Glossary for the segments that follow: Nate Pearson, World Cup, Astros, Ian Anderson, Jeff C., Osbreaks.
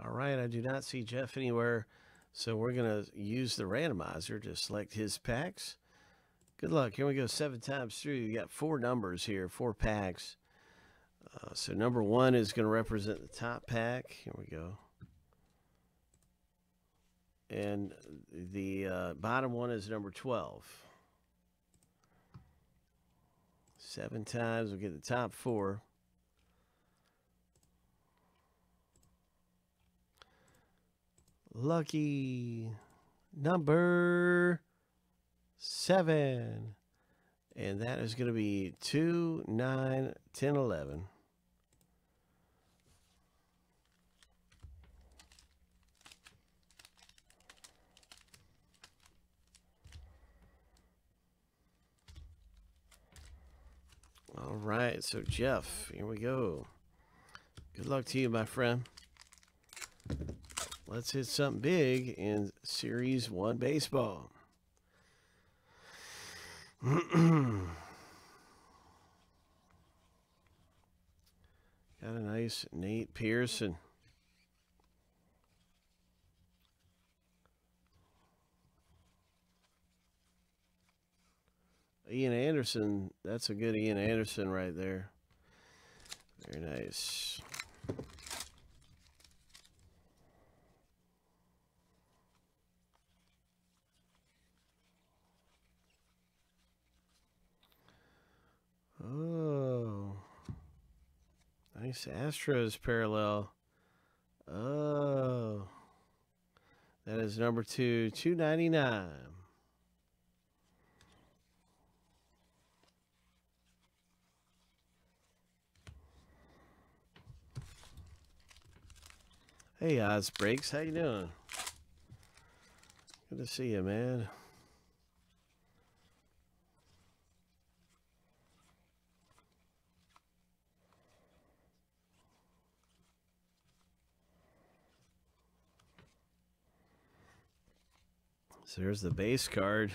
All right, I do not see Jeff anywhere, so we're going to use the randomizer to select his packs. Good luck. Here we go, 7 times through. You got 4 numbers here, 4 packs. So number 1 is going to represent the top pack. Here we go. And the bottom one is number 12. 7 times, we'll get the top 4. Lucky number 7. And that is going to be 2, 9, 10, 11. All right, so Jeff, here we go. Good luck to you, my friend. Let's hit something big in Series 1 baseball. Got a nice Nate Pearson. Ian Anderson, that's a good Ian Anderson right there. Very nice. Oh, nice Astros parallel. Oh, that is number 2, 299. Hey, Osbreaks, how you doing? Good to see you, man. So here's the base card.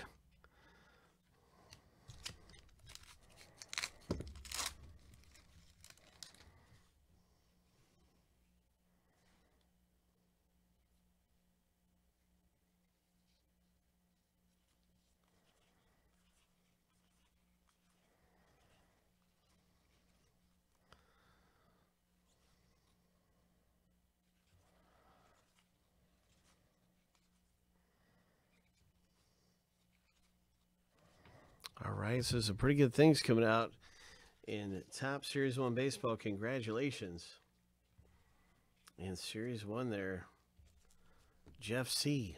All right, so some pretty good things coming out in top Series 1 baseball. Congratulations. In Series 1 there, Jeff C.